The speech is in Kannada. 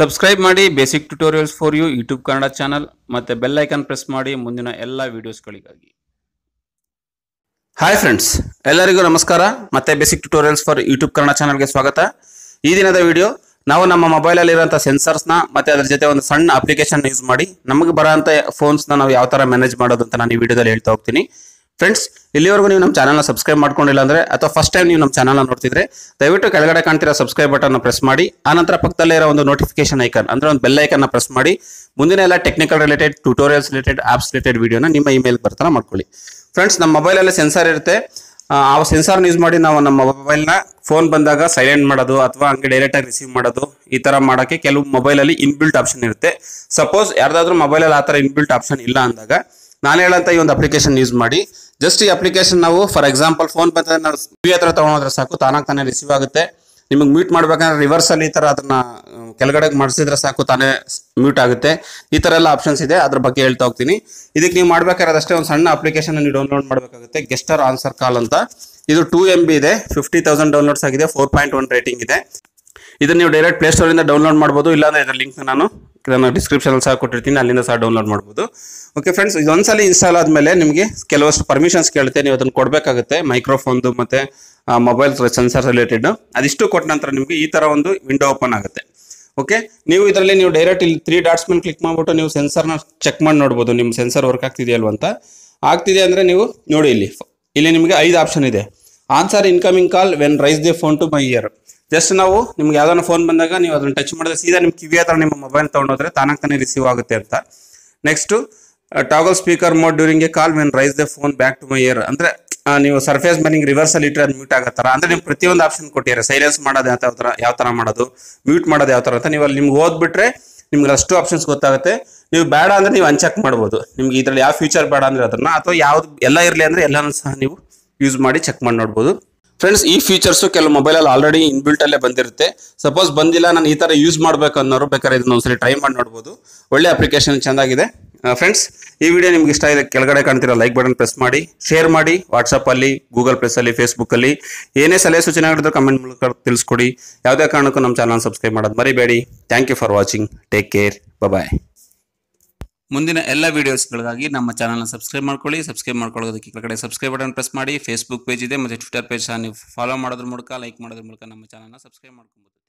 ಸಬ್ಸ್ಕ್ರೈಬ್ ಮಾಡಿ basic tutorials for you YouTube Kannada channel ಮತ್ತೆ ಬೆಲ್ ಐಕಾನ್ ಪ್ರೆಸ್ ಮಾಡಿ ಮುಂದಿನ ಎಲ್ಲ ವಿಡಿಯೋಸ್ಗಳಿಗಾಗಿ. ಹಾಯ್ ಫ್ರೆಂಡ್ಸ್, ಎಲ್ಲರಿಗೂ ನಮಸ್ಕಾರ. ಮತ್ತೆ basic tutorials for YouTube Kannada ಚಾನಲ್ಗೆ ಸ್ವಾಗತ. ಈ ದಿನದ ವಿಡಿಯೋ ನಾವು ನಮ್ಮ ಮೊಬೈಲಲ್ಲಿ ಇರುವಂಥ ಸೆನ್ಸರ್ಸ್ನ ಮತ್ತೆ ಅದರ ಜೊತೆ ಒಂದು ಸಣ್ಣ ಅಪ್ಲಿಕೇಶನ್ ಯೂಸ್ ಮಾಡಿ ನಮಗೆ ಬರೋಂಥ ಫೋನ್ಸ್ನ ನಾವು ಯಾವ ಥರ ಮ್ಯಾನೇಜ್ ಮಾಡೋದು ಅಂತ ನಾನು ಈ ವಿಡಿಯೋದಲ್ಲಿ ಹೇಳ್ತಾ ಹೋಗ್ತೀನಿ. ಫ್ರೆಂಡ್ಸ್, ಇಲ್ಲಿವರೆಗೂ ನೀವು ನಮ್ಮ ಚಾನಲ್ನ ಸಬ್ಸ್ಕ್ರೈಬ್ ಮಾಡ್ಕೊಂಡಿಲ್ಲ ಅಂದರೆ ಅಥವಾ ಫಸ್ಟ್ ಟೈಮ್ ನೀವು ನಮ್ಮ ಚಾನಲ್ನ ನೋಡ್ತಿದ್ರೆ ದಯವಿಟ್ಟು ಕೆಳಗಡೆ ಕಾಣ್ತಿರೋ ಸಬ್ಸ್ಕ್ರೈಬ್ ಬಟನ್ನ ಪ್ರೆಸ್ ಮಾಡಿ, ಆನಂತರ ಪಕ್ಕದಲ್ಲೇ ಇರೋ ಒಂದು ನೋಟಿಫಿಕೇಶನ್ ಐಕನ್ ಅಂದರೆ ಒಂದು ಬೆಲ್ ಐಕನ್ನ ಪ್ರೆಸ್ ಮಾಡಿ ಮುಂದಿನ ಎಲ್ಲ technical related, tutorials related, apps related ವಿಡಿಯೋನ ನಿಮ್ಮ ಇಮೇಲ್ ಬರ್ತಾನೆ ಮಾಡ್ಕೊಳ್ಳಿ. ಫ್ರೆಂಡ್ಸ್, ನಮ್ಮ ಮೊಬೈಲಲ್ಲಿ ಸೆನ್ಸಾರ್ ಇರುತ್ತೆ. ಆ ಸೆನ್ಸಾರ್ನ ಯೂಸ್ ಮಾಡಿ ನಾವು ನಮ್ಮ ಮೊಬೈಲ್ನ ಫೋನ್ ಬಂದಾಗ ಸೈಲೆಂಟ್ ಮಾಡೋದು ಅಥವಾ ಹಂಗೆ ಡೈರೆಕ್ಟಾಗಿ ರಿಸೀವ್ ಮಾಡೋದು, ಈ ಥರ ಮಾಡೋಕ್ಕೆ ಕೆಲವು ಮೊಬೈಲಲ್ಲಿ ಇನ್ಬಿಲ್ಟ್ ಆಪ್ಷನ್ ಇರುತ್ತೆ. ಸಪೋಸ್ ಯಾರ್ದಾದ್ರೂ ಮೊಬೈಲಲ್ಲಿ ಆ ಥರ ಇನ್ಬಿಲ್ಟ್ ಆಪ್ಷನ್ ಇಲ್ಲ ಅಂದಾಗ ನಾನು ಹೇಳಂತ ಈ ಒಂದು ಅಪ್ಲಿಕೇಶನ್ ಯೂಸ್ ಮಾಡಿ. ಜಸ್ಟ್ ಈ ಅಪ್ಲಿಕೇಶನ್ ನಾವು ಫಾರ್ ಎಕ್ಸಾಂಪಲ್ ಫೋನ್ ಬಂದಾಗ ನಾವು ಟಿವಿ ಹತ್ರ ತೊಗೊಂಡ್ರೆ ಸಾಕು, ತಾನಾಗಿ ತಾನೇ ರಿಸೀವ್ ಆಗುತ್ತೆ. ನಿಮಗೆ ಮ್ಯೂಟ್ ಮಾಡ್ಬೇಕಂದ್ರೆ ರಿವರ್ಸಲ್ಲಿ ಈ ಥರ ಅದನ್ನ ಕೆಳಗಡೆ ಮಾಡಿಸಿದ್ರೆ ಸಾಕು, ತಾನೇ ಮ್ಯೂಟ್ ಆಗುತ್ತೆ. ಈ ಥರ ಎಲ್ಲ ಆಪ್ಷನ್ಸ್ ಇದೆ, ಅದ್ರ ಬಗ್ಗೆ ಹೇಳ್ತಾ ಹೋಗ್ತೀನಿ. ಇದಕ್ಕೆ ನೀವು ಮಾಡ್ಬೇಕಾದ್ರೆ ಒಂದು ಸಣ್ಣ ಅಪ್ಲಿಕೇಶನ್ ನೀವು ಡೌನ್ಲೋಡ್ ಮಾಡಬೇಕಾಗುತ್ತೆ, ಗೆಸ್ಟರ್ ಆನ್ಸರ್ ಕಾಲ್ ಅಂತ. ಇದು 2 MB ಇದೆ, 50,000 ಡೌನ್ಲೋಡ್ಸ್ ಆಗಿದೆ, 4.1 ರೇಟಿಂಗ್ ಇದೆ. ಇದನ್ನ ನೀವು ಡೈರೆಕ್ಟ್ ಪ್ಲೇಸ್ಟೋರಿಂದ ಡೌನ್ಲೋಡ್ ಮಾಡ್ಬೋದು, ಇಲ್ಲಾಂದ್ರೆ ಇದರ ಲಿಂಕ್ ನಾನು ಡಿಸ್ಕ್ರಿಪ್ಷನ್ ಸಹ ಕೊಟ್ಟಿರ್ತೀನಿ, ಅಲ್ಲಿಂದ ಸಹ ಡೌನ್ಲೋಡ್ ಮಾಡ್ಬೋದು. ಓಕೆ ಫ್ರೆಂಡ್ಸ್, ಇದೊಂದ್ಸಲ ಇನ್ಸ್ಟಾಲ್ ಆದಮೇಲೆ ನಿಮಗೆ ಕೆಲವಷ್ಟು ಪರ್ಮಿಷನ್ಸ್ ಕೇಳುತ್ತೆ, ನೀವು ಅದನ್ನು ಕೊಡಬೇಕಾಗುತ್ತೆ, ಮೈಕ್ರೋಫೋನ್ದು ಮತ್ತು ಮೊಬೈಲ್ ಸೆನ್ಸರ್ ರಿಲೇಟೆಡ್. ಅದಿಷ್ಟು ಕೊಟ್ಟ ನಂತರ ನಿಮಗೆ ಈ ಥರ ಒಂದು ವಿಂಡೋ ಓಪನ್ ಆಗುತ್ತೆ. ಓಕೆ, ನೀವು ಇದರಲ್ಲಿ ನೀವು ಡೈರೆಕ್ಟ್ ಇಲ್ಲಿ 3 ಡಾಟ್ಸ್ ಮೇಲೆ ಕ್ಲಿಕ್ ಮಾಡಿಬಿಟ್ಟು ನೀವು ಸೆನ್ಸರ್ನ ಚೆಕ್ ಮಾಡಿ ನೋಡ್ಬೋದು, ನಿಮ್ಮ ಸೆನ್ಸರ್ ವರ್ಕ್ ಆಗ್ತಿದೆಯಲ್ವ ಅಂತ. ಆಗ್ತಿದೆ ಅಂದರೆ ನೀವು ನೋಡಿ, ಇಲ್ಲಿ ನಿಮಗೆ 5 ಆಪ್ಷನ್ ಇದೆ. Answer incoming call when raise the phone to my ear. Just ನಾವು ನಿಮ್ಗೆ ಯಾವ್ದಾನ ಫೋನ್ ಬಂದಾಗ ನೀವು ಅದನ್ನು ಟಚ್ ಮಾಡಿದ್ರೆ ಸೀದಾ ನಿಮ್ಮ ಕಿವಿಯ ಹತ್ರ ನಿಮ್ಮ ಮೊಬೈಲ್ ತೊಗೊಂಡೋದ್ರೆ ತಾನಾಗಿ ತಾನೇ ರಿಸೀವ್ ಆಗುತ್ತೆ ಅಂತ. Next toggle speaker mode during a call when raise the phone back to my ear. ಅಂದರೆ ನೀವು ಸರ್ಫೇಸ್ ಮೇಲೆ ನಿಮ್ಗೆ ರಿವರ್ಸಲ್ಲಿ ಇಟ್ಟರೆ ಅದು ಮ್ಯೂಟ್ ಆಗುತ್ತಾರೆ. ಅಂದರೆ ನೀವು ಪ್ರತಿಯೊಂದು ಆಪ್ಷನ್ ಕೊಟ್ಟಿದ್ದಾರೆ, ಸೈಲೆನ್ಸ್ ಮಾಡೋದು ಯಾವ ಥರ ಮಾಡೋದು, ಮ್ಯೂಟ್ ಮಾಡೋದು ಯಾವ ಥರ ಅಂತ. ನೀವು ಅಲ್ಲಿ ನಿಮ್ಗೆ ಓದ್ಬಿಟ್ರೆ ನಿಮ್ಗೆ ಅಷ್ಟು ಆಪ್ಷನ್ಸ್ ಗೊತ್ತಾಗುತ್ತೆ. ನೀವು ಬೇಡ ಅಂದರೆ ನೀವು ಅನ್ಚೆಕ್ ಮಾಡ್ಬೋದು, ನಿಮ್ಗೆ ಇದರಲ್ಲಿ ಯಾವ ಫ್ಯೂಚರ್ ಬೇಡ ಅಂದರೆ ಅದನ್ನು, ಅಥವಾ ಯಾವ್ದು ಎಲ್ಲ ಇರಲಿ ಅಂದರೆ ಎಲ್ಲನೂ ಸಹ ನೀವು ಯೂಸ್ ಮಾಡಿ ಚೆಕ್ ಮಾಡಿ ನೋಡ್ಬೋದು. ಫ್ರೆಂಡ್ಸ್, ಈ ಫೀಚರ್ಸು ಕೆಲವು ಮೊಬೈಲಲ್ಲಿ ಆಲ್ರೆಡಿ ಇನ್ಬಿಲ್ಟಲ್ಲೇ ಬಂದಿರುತ್ತೆ. ಸಪೋಸ್ ಬಂದಿಲ್ಲ, ನಾನು ಈ ಥರ ಯೂಸ್ ಮಾಡಬೇಕು ಅನ್ನೋರು ಬೇಕಾದ್ರೆ ಇದನ್ನ ಒಂದ್ಸರಿ ಟ್ರೈ ಮಾಡಿ ನೋಡ್ಬೋದು. ಒಳ್ಳೆ ಅಪ್ಲಿಕೇಶನ್ ಚೆಂದಾಗಿದೆ. ಫ್ರೆಂಡ್ಸ್, ಈ ವಿಡಿಯೋ ನಿಮ್ಗೆ ಇಷ್ಟ ಇದೆ ಕೆಳಗಡೆ ಕಾಣ್ತಿರೋ ಲೈಕ್ ಬಟನ್ ಪ್ರೆಸ್ ಮಾಡಿ, ಶೇರ್ ಮಾಡಿ, ವಾಟ್ಸಪ್ಪಲ್ಲಿ, ಗೂಗಲ್ ಪ್ಲಸ್ಸಲ್ಲಿ, ಫೇಸ್ಬುಕ್ಕಲ್ಲಿ. ಏನೇ ಸಲಹೆ ಸೂಚನೆಗಳಿದ್ರು ಕಮೆಂಟ್ ಮೂಲಕ ತಿಳಿಸ್ಕೊಡಿ. ಯಾವುದೇ ಕಾರಣಕ್ಕೂ ನಮ್ಮ ಚಾನಲ್ ಸಬ್ಸ್ಕ್ರೈಬ್ ಮಾಡೋದು ಮರಿಬೇಡಿ. Thank you for watching. Take care, bye. ಮುಂದಿನ ಎಲ್ಲ ವಿಡಿಯೋಸ್ಗಳಿಗಾಗಿ ನಮ್ಮ ಚಾನಲ್ನ ಸಬ್ಸ್ಕ್ರೈಬ್ ಮಾಡ್ಕೊಳ್ಳಿ. ಸಬ್ಸ್ಕ್ರೈಬ್ ಮಾಡ್ಕೊಳ್ಳೋದಕ್ಕೆ ಕೆಳಗಡೆ ಸಬ್ಸ್ಕ್ರೈಬ್ ಬಟನ್ ಪ್ರೆಸ್ ಮಾಡಿ. ಫೇಸ್ಬುಕ್ ಪೇಜ್ ಇದೆ ಮತ್ತು ಟ್ವಿಟರ್ ಪೇಜ್ ಸಹ ನೀವು ಫಾಲೋ ಮಾಡೋದ್ರ ಮೂಲಕ, ಲೈಕ್ ಮಾಡೋದ್ರ ಮೂಲಕ ನಮ್ಮ ಚಾನಲ್ನ ಸಬ್ಸ್ಕ್ರೈಬ್ ಮಾಡ್ಕೊಬೋದು.